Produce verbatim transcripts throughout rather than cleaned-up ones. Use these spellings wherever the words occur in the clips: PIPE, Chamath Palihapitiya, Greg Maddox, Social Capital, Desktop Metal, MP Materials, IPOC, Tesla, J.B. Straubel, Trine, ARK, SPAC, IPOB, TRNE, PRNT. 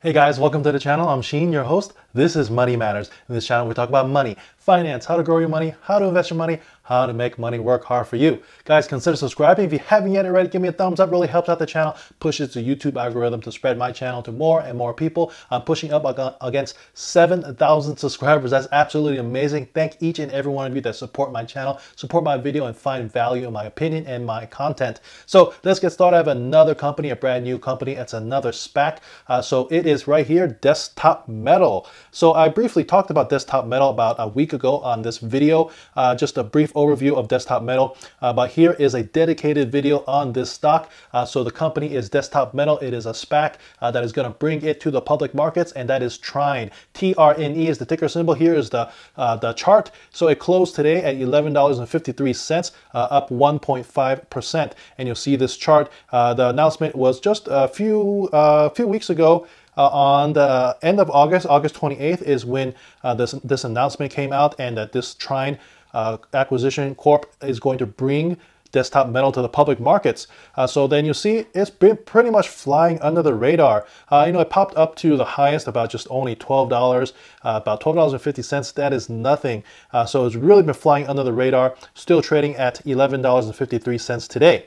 Hey guys, welcome to the channel. I'm Sheen, your host. This is Money Matters. In this channel, we talk about money, finance, how to grow your money, how to invest your money, how to make money work hard for you. Guys, consider subscribing. If you haven't yet already, give me a thumbs up. Really helps out the channel, pushes the YouTube algorithm to spread my channel to more and more people. I'm pushing up against seven thousand subscribers. That's absolutely amazing. Thank each and every one of you that support my channel, support my video, and find value in my opinion and my content. So let's get started. I have another company, a brand new company. It's another SPAC. Uh, so it is right here, Desktop Metal. So I briefly talked about Desktop Metal about a week ago on this video, uh, just a brief overview of Desktop Metal, uh, but here is a dedicated video on this stock. Uh, so the company is Desktop Metal. It is a SPAC uh, that is going to bring it to the public markets, and that is Trine. T R N E is the ticker symbol. Here is the uh, the chart. So it closed today at eleven dollars and fifty-three cents, uh, up one point five percent, and you'll see this chart. Uh, the announcement was just a few uh, few weeks ago. Uh, on the end of August, August twenty-eighth is when uh, this, this announcement came out, and that this Trine uh, Acquisition Corp is going to bring Desktop Metal to the public markets. Uh, so then you see it's been pretty much flying under the radar. Uh, you know, it popped up to the highest about just only twelve dollars, uh, about twelve dollars and fifty cents. That is nothing. Uh, so it's really been flying under the radar, still trading at eleven dollars and fifty-three cents today.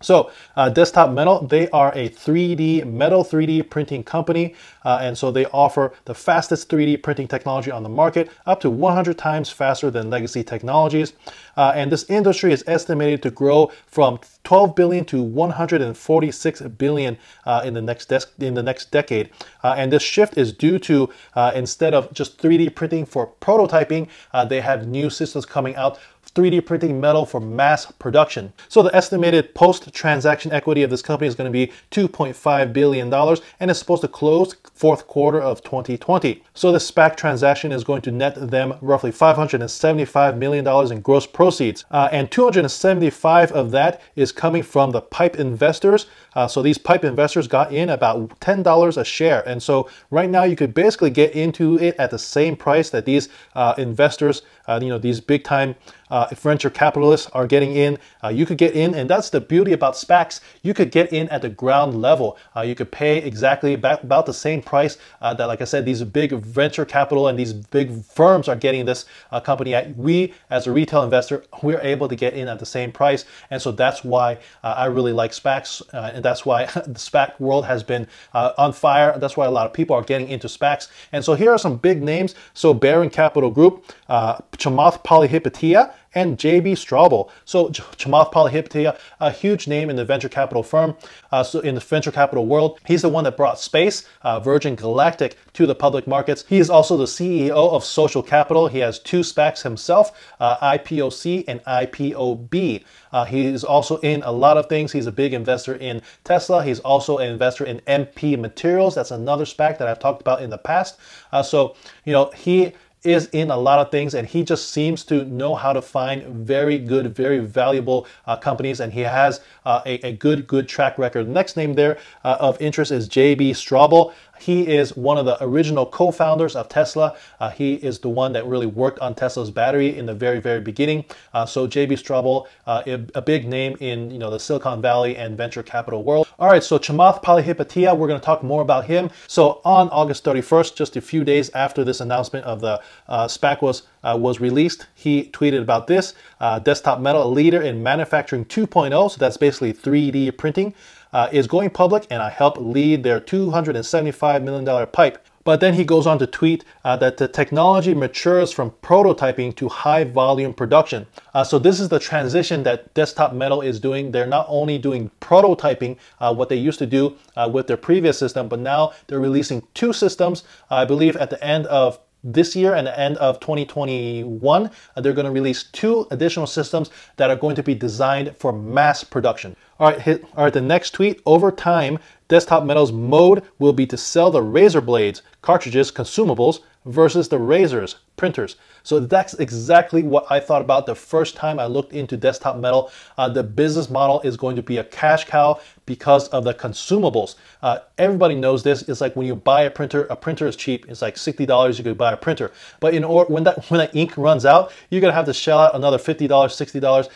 So uh, Desktop Metal, they are a three D metal, three D printing company, uh, and so they offer the fastest three D printing technology on the market, up to one hundred times faster than legacy technologies. Uh, and this industry is estimated to grow from twelve billion to one hundred forty-six billion uh, in the next in the next decade. Uh, and this shift is due to uh, instead of just three D printing for prototyping, uh, they have new systems coming out. three D printing metal for mass production. So the estimated post-transaction equity of this company is going to be two point five billion dollars, and it's supposed to close fourth quarter of twenty twenty. So the SPAC transaction is going to net them roughly five hundred seventy-five million dollars in gross proceeds, uh, and two hundred seventy-five of that is coming from the PIPE investors. Uh, so these PIPE investors got in about ten dollars a share, and so right now you could basically get into it at the same price that these uh, investors, uh, you know, these big-time uh, Uh, if venture capitalists are getting in, uh, you could get in, and that's the beauty about SPACs. You could get in at the ground level. Uh, you could pay exactly about, about the same price uh, that, like I said, these big venture capital and these big firms are getting this uh, company at. We, as a retail investor, we're able to get in at the same price, and so that's why uh, I really like SPACs, uh, and that's why the SPAC world has been uh, on fire. That's why a lot of people are getting into SPACs, and so here are some big names. So Baron Capital Group, uh, Chamath Palihapitiya, and J B. Straubel. So Chamath Palihapitiya, a huge name in the venture capital firm, uh, so in the venture capital world. He's the one that brought Space, uh, Virgin Galactic, to the public markets. He is also the C E O of Social Capital. He has two SPACs himself, uh, I P O C and I P O B. Uh, he is also in a lot of things. He's a big investor in Tesla. He's also an investor in M P Materials. That's another SPAC that I've talked about in the past. Uh, so, you know, he is in a lot of things, and he just seems to know how to find very good, very valuable uh, companies, and he has uh, a, a good, good track record. The next name there uh, of interest is J B. Straubel. He is one of the original co-founders of Tesla. Uh, he is the one that really worked on Tesla's battery in the very, very beginning. Uh, so J B. Straubel, uh, a big name in you know the Silicon Valley and venture capital world. All right, so Chamath Palihapitiya, we're going to talk more about him. So on August thirty-first, just a few days after this announcement of the uh, SPAC was uh, was released, he tweeted about this. Uh, Desktop Metal, a leader in manufacturing two point oh, so that's basically three D printing. Uh, is going public, and I help lead their two hundred seventy-five million dollar PIPE. But then he goes on to tweet uh, that the technology matures from prototyping to high volume production. Uh, so this is the transition that Desktop Metal is doing. They're not only doing prototyping, uh, what they used to do uh, with their previous system, but now they're releasing two systems, I believe at the end of this year and the end of twenty twenty-one, uh, they're going to release two additional systems that are going to be designed for mass production. All right, hit, all right, the next tweet. Over time, Desktop Metal's mode will be to sell the razor blades, cartridges, consumables, versus the razors, printers. So that's exactly what I thought about the first time I looked into Desktop Metal. Uh, the business model is going to be a cash cow because of the consumables. Uh, everybody knows this. It's like when you buy a printer, a printer is cheap. It's like sixty dollars you could buy a printer. But in order, when that when that ink runs out, you're gonna have to shell out another fifty dollars, sixty dollars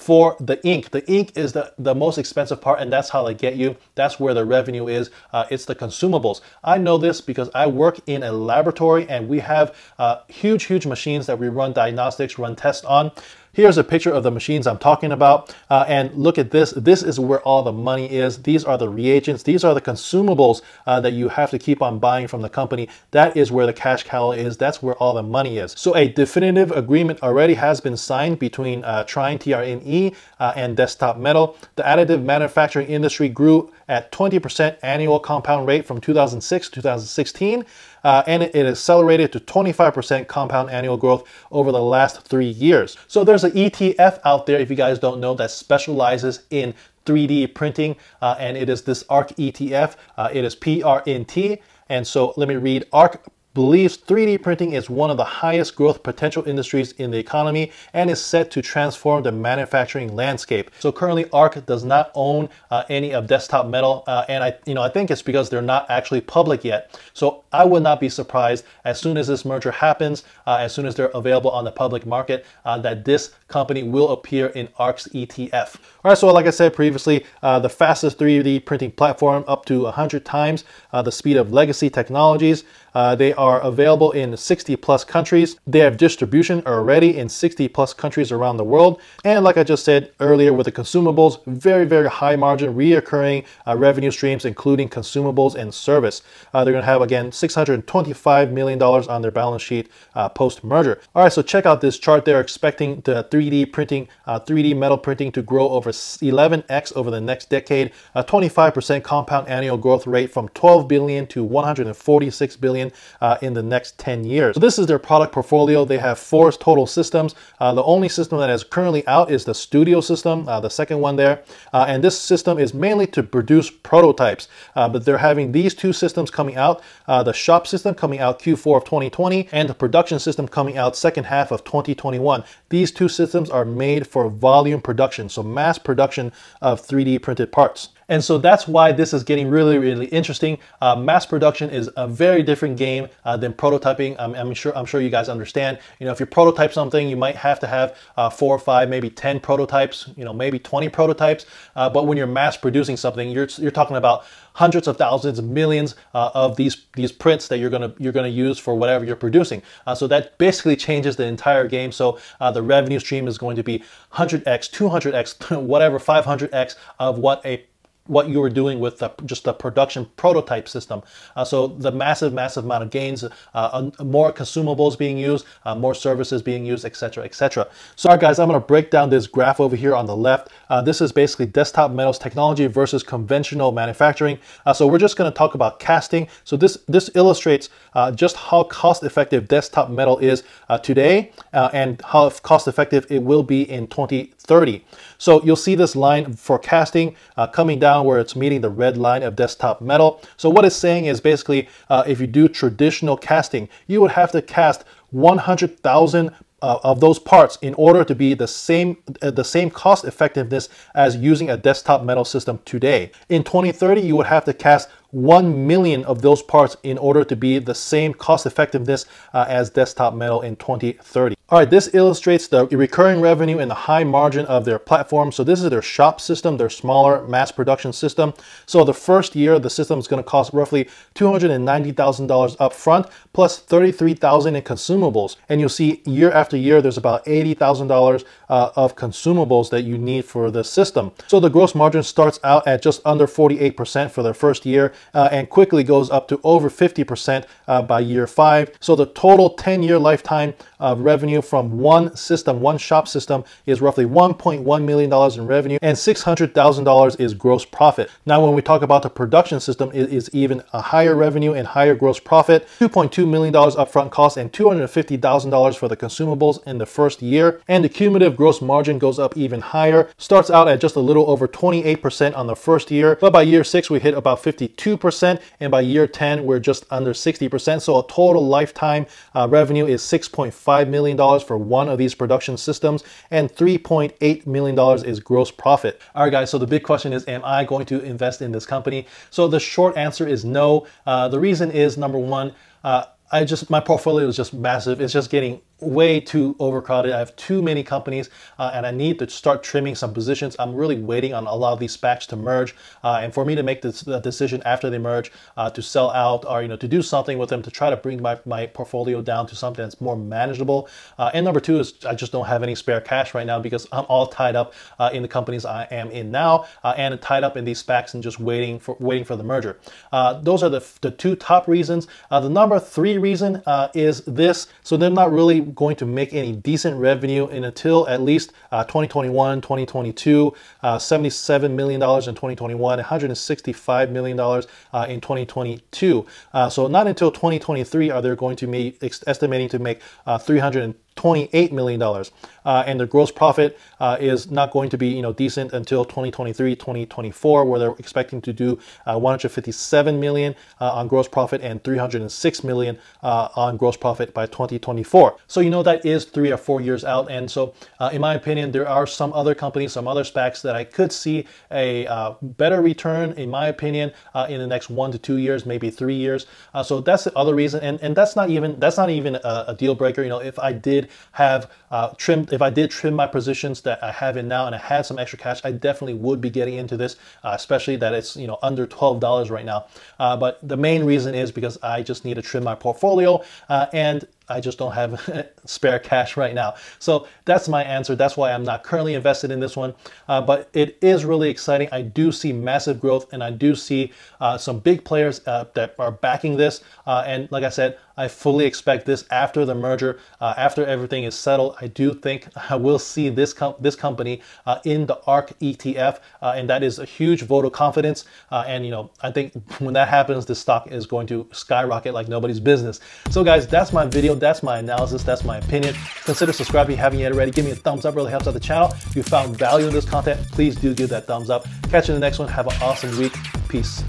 for the ink. The ink is the, the most expensive part, and that's how they get you. That's where the revenue is. Uh, it's the consumables. I know this because I work in a laboratory, and we have uh, huge, huge machines that we run diagnostics, run tests on. Here's a picture of the machines I'm talking about, uh, and look at this. This is where all the money is. These are the reagents. These are the consumables uh, that you have to keep on buying from the company. That is where the cash cow is. That's where all the money is. So a definitive agreement already has been signed between uh, Trine, T R N E, uh, and Desktop Metal. The additive manufacturing industry grew at twenty percent annual compound rate from two thousand six to two thousand sixteen, uh, and it, it accelerated to twenty-five percent compound annual growth over the last three years. So there's an E T F out there, if you guys don't know, that specializes in three D printing, uh, and it is this ARK E T F. Uh, it is P R N T, and so let me read. ARK believes three D printing is one of the highest growth potential industries in the economy and is set to transform the manufacturing landscape. So currently ARK does not own uh, any of Desktop Metal, uh, and I, you know, I think it's because they're not actually public yet. So I would not be surprised as soon as this merger happens, uh, as soon as they're available on the public market, uh, that this company will appear in ARK's E T F. All right, so like I said previously, uh, the fastest three D printing platform, up to one hundred times uh, the speed of legacy technologies. Uh, they are available in sixty plus countries. They have distribution already in sixty plus countries around the world. And like I just said earlier with the consumables, very, very high margin, reoccurring uh, revenue streams, including consumables and service. Uh, they're going to have, again, six hundred twenty-five million dollars on their balance sheet uh, post-merger. All right, so check out this chart. They're expecting the three D printing, uh, three D metal printing to grow over eleven X over the next decade, a twenty-five percent compound annual growth rate from twelve billion dollars to one hundred forty-six billion dollars. Uh, in the next ten years. So this is their product portfolio. They have four total systems. Uh, the only system that is currently out is the studio system, uh, the second one there. Uh, and this system is mainly to produce prototypes, uh, but they're having these two systems coming out, uh, the shop system coming out Q four of twenty twenty and the production system coming out second half of twenty twenty-one. These two systems are made for volume production, so mass production of three D printed parts. And so that's why this is getting really, really interesting. Uh, mass production is a very different game uh, than prototyping. I'm, I'm sure I'm sure you guys understand. You know, if you prototype something, you might have to have uh, four or five, maybe ten prototypes, you know, maybe twenty prototypes. Uh, but when you're mass producing something, you're you're talking about hundreds of thousands, millions uh, of these these prints that you're gonna you're gonna use for whatever you're producing. Uh, so that basically changes the entire game. So uh, the revenue stream is going to be one hundred X, two hundred X, whatever, five hundred X of what a what you were doing with the, just the production prototype system. Uh, so the massive, massive amount of gains, uh, more consumables being used, uh, more services being used, et cetera, et cetera. So all right, guys, I'm gonna break down this graph over here on the left. Uh, this is basically Desktop Metal's technology versus conventional manufacturing. Uh, so we're just gonna talk about casting. So this, this illustrates uh, just how cost-effective Desktop Metal is uh, today uh, and how cost-effective it will be in twenty thirty. So you'll see this line for casting uh, coming down where it's meeting the red line of Desktop Metal. So what it's saying is basically uh, if you do traditional casting, you would have to cast one hundred thousand uh, of those parts in order to be the same uh, the same cost effectiveness as using a Desktop Metal system today. In twenty thirty, you would have to cast one million of those parts in order to be the same cost effectiveness uh, as Desktop Metal in twenty thirty. All right, this illustrates the recurring revenue and the high margin of their platform. So this is their shop system, their smaller mass production system. So the first year, the system is going to cost roughly two hundred ninety thousand dollars up front, plus thirty-three thousand dollars in consumables. And you'll see year after year, there's about eighty thousand dollars uh, of consumables that you need for the system. So the gross margin starts out at just under forty-eight percent for their first year, Uh, and quickly goes up to over fifty percent uh, by year five. So the total ten year lifetime of revenue from one system, one shop system, is roughly one point one million dollars in revenue, and six hundred thousand dollars is gross profit. Now, when we talk about the production system, it is even a higher revenue and higher gross profit, two point two million dollars upfront cost and two hundred fifty thousand dollars for the consumables in the first year. And the cumulative gross margin goes up even higher, starts out at just a little over twenty-eight percent on the first year, but by year six, we hit about fifty-two percent, and by year ten, we're just under sixty percent. So a total lifetime uh, revenue is six point five million dollars for one of these production systems, and three point eight million dollars is gross profit. All right, guys, so the big question is, am I going to invest in this company? So the short answer is no. Uh, the reason is, number one, uh, I just, my portfolio is just massive. It's just getting way too overcrowded. I have too many companies uh, and I need to start trimming some positions. I'm really waiting on a lot of these SPACs to merge uh, and for me to make this the decision after they merge uh, to sell out or, you know, to do something with them to try to bring my, my portfolio down to something that's more manageable. Uh, and number two is I just don't have any spare cash right now because I'm all tied up uh, in the companies I am in now uh, and tied up in these SPACs and just waiting for waiting for the merger. Uh, those are the, the two top reasons. Uh, the number three reason uh, is this. So they're not really going to make any decent revenue in until at least uh, twenty twenty-one, twenty twenty-two, uh, seventy-seven million dollars in twenty twenty-one, one hundred sixty-five million dollars uh, in twenty twenty-two. Uh, so not until twenty twenty-three are they going to be estimating to make uh, three hundred twenty-eight million dollars. Uh, and the gross profit uh, is not going to be, you know, decent until twenty twenty-three, twenty twenty-four, where they're expecting to do uh, one hundred fifty-seven million dollars uh, on gross profit and three hundred six million dollars uh, on gross profit by twenty twenty-four. So, you know, that is three or four years out. And so, uh, in my opinion, there are some other companies, some other SPACs that I could see a uh, better return, in my opinion, uh, in the next one to two years, maybe three years. Uh, so that's the other reason. And, and that's not even, that's not even a, a deal breaker. You know, if I did have uh, trimmed, if I did trim my positions that I have in now and I had some extra cash, I definitely would be getting into this, uh, especially that it's, you know, under twelve dollars right now. Uh, but the main reason is because I just need to trim my portfolio uh, and I just don't have spare cash right now. So that's my answer. That's why I'm not currently invested in this one, uh, but it is really exciting. I do see massive growth and I do see uh, some big players uh, that are backing this. Uh, and like I said, I fully expect this after the merger, uh, after everything is settled. I do think I will see this, com this company uh, in the ARK E T F. Uh, and that is a huge vote of confidence. Uh, and, you know, I think when that happens, this stock is going to skyrocket like nobody's business. So guys, that's my video. That's my analysis, that's my opinion. Consider subscribing if you haven't yet already. Give me a thumbs up, really helps out the channel. If you found value in this content, please do give that thumbs up. Catch you in the next one. Have an awesome week. Peace.